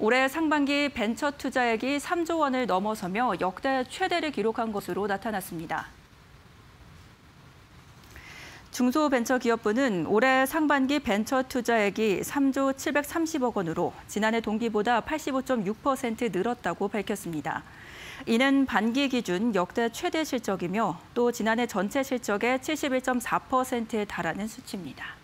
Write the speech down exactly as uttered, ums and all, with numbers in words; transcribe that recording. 올해 상반기 벤처 투자액이 삼조 원을 넘어서며 역대 최대를 기록한 것으로 나타났습니다. 중소벤처기업부는 올해 상반기 벤처 투자액이 삼조 칠백삼십억 원으로 지난해 동기보다 팔십오 점 육 퍼센트 늘었다고 밝혔습니다. 이는 반기 기준 역대 최대 실적이며 또 지난해 전체 실적의 칠십일 점 사 퍼센트에 달하는 수치입니다.